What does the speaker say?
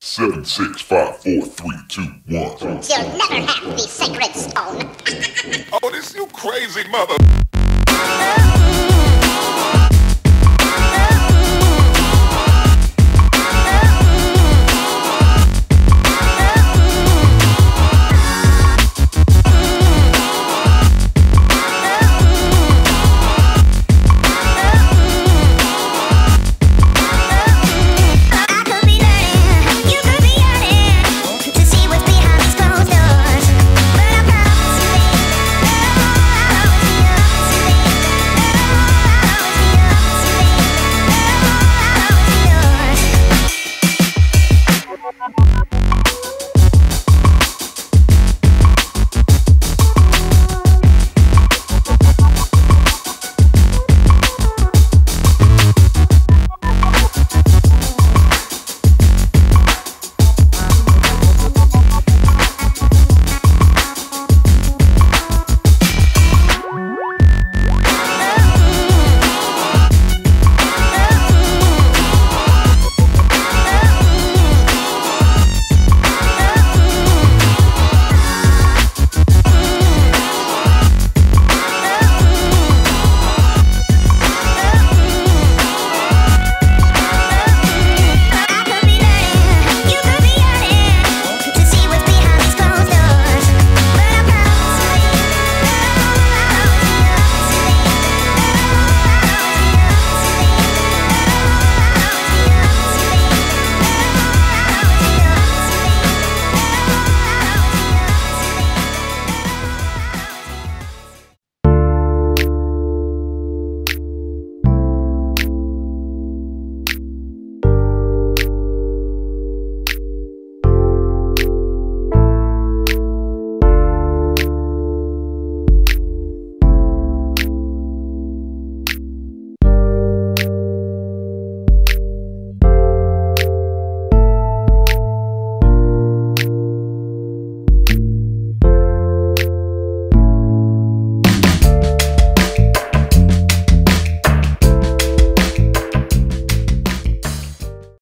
7, 6, 5, 4, 3, 2, 1. You'll never have the sacred stone. Oh, this you crazy mother.